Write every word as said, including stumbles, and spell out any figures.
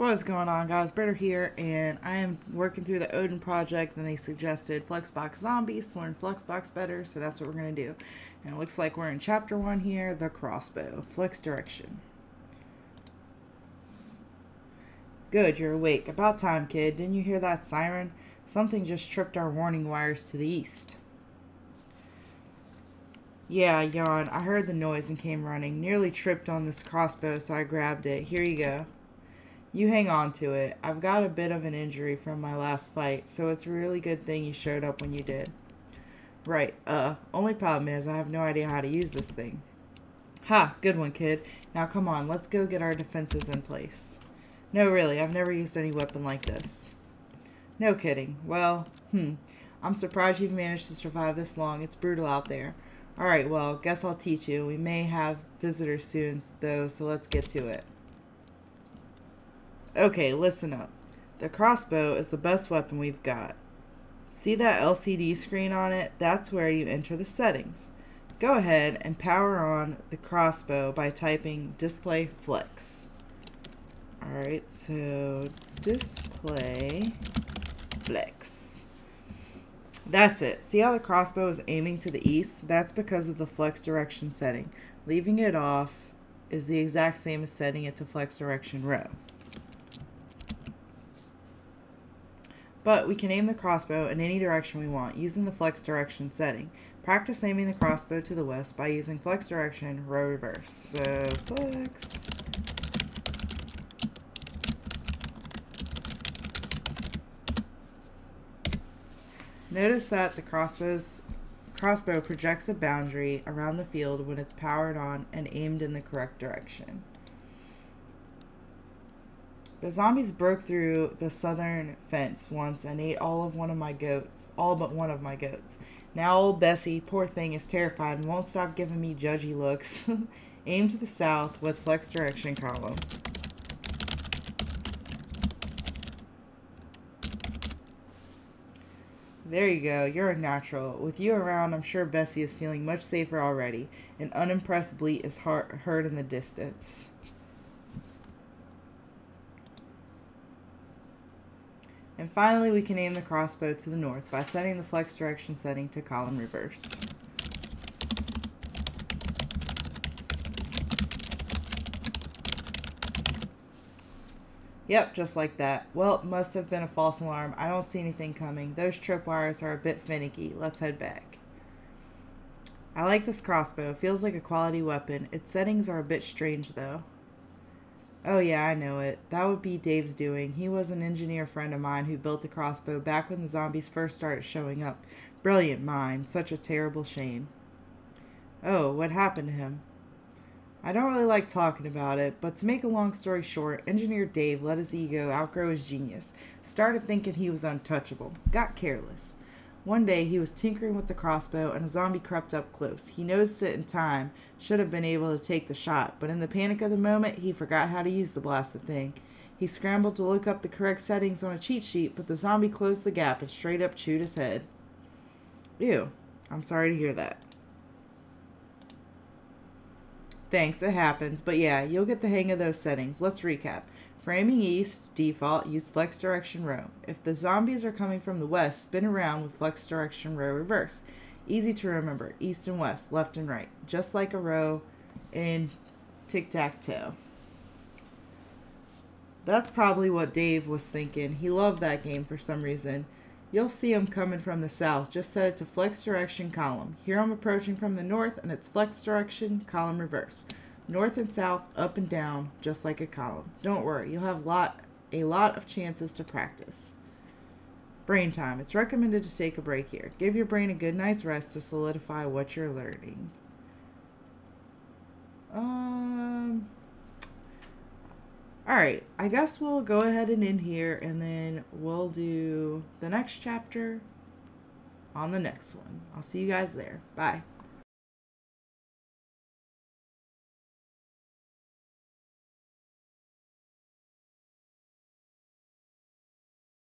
What is going on, guys? Britta here, and I am working through the Odin Project, and they suggested Flexbox Zombies to learn Flexbox better, so that's what we're going to do. And it looks like we're in Chapter one here, the crossbow, Flex-Direction. Good, you're awake. About time, kid. Didn't you hear that siren? Something just tripped our warning wires to the east. Yeah, yawn. I heard the noise and came running. Nearly tripped on this crossbow, so I grabbed it. Here you go. You hang on to it. I've got a bit of an injury from my last fight, so it's a really good thing you showed up when you did. Right, uh, only problem is I have no idea how to use this thing. Ha, good one, kid. Now come on, let's go get our defenses in place. No, really, I've never used any weapon like this. No kidding. Well, hmm, I'm surprised you've managed to survive this long. It's brutal out there. Alright, well, guess I'll teach you. We may have visitors soon, though, so let's get to it. Okay, listen up. The crossbow is the best weapon we've got. See that L C D screen on it? That's where you enter the settings. Go ahead and power on the crossbow by typing display flex. Alright, so display flex. That's it. See how the crossbow is aiming to the east? That's because of the flex direction setting. Leaving it off is the exact same as setting it to flex direction row. But we can aim the crossbow in any direction we want using the flex direction setting. Practice aiming the crossbow to the west by using flex direction row reverse. So flex. Notice that the crossbow's crossbow projects a boundary around the field when it's powered on and aimed in the correct direction. The zombies broke through the southern fence once and ate all of one of my goats, all but one of my goats. Now old Bessie, poor thing, is terrified and won't stop giving me judgy looks. Aim to the south with flex direction column. There you go, you're a natural. With you around, I'm sure Bessie is feeling much safer already. An unimpressed bleat is heard in the distance. And finally, we can aim the crossbow to the north by setting the flex direction setting to column reverse. Yep, just like that. Well, it must have been a false alarm. I don't see anything coming. Those tripwires are a bit finicky. Let's head back. I like this crossbow. It feels like a quality weapon. Its settings are a bit strange, though. Oh yeah, I know it. That would be Dave's doing. He was an engineer friend of mine who built the crossbow back when the zombies first started showing up. Brilliant mind. Such a terrible shame. Oh, what happened to him? I don't really like talking about it, but to make a long story short, engineer Dave let his ego outgrow his genius. Started thinking he was untouchable. Got careless. One day, he was tinkering with the crossbow, and a zombie crept up close. He noticed it in time, should have been able to take the shot, but in the panic of the moment, he forgot how to use the blasted thing. He scrambled to look up the correct settings on a cheat sheet, but the zombie closed the gap and straight up chewed his head. Ew, I'm sorry to hear that. Thanks, it happens, but yeah, you'll get the hang of those settings. Let's recap. For aiming east, default, use flex direction row. If the zombies are coming from the west, spin around with flex direction row reverse. Easy to remember, east and west, left and right, just like a row in tic-tac-toe. That's probably what Dave was thinking. He loved that game for some reason. You'll see them coming from the south. Just set it to flex direction column. Here I'm approaching from the north, and it's flex direction column reverse. North and south, up and down, just like a column. Don't worry, you'll have lot, a lot of chances to practice. Brain time. It's recommended to take a break here. Give your brain a good night's rest to solidify what you're learning. Um. Alright, I guess we'll go ahead and end here, and then we'll do the next chapter on the next one. I'll see you guys there. Bye.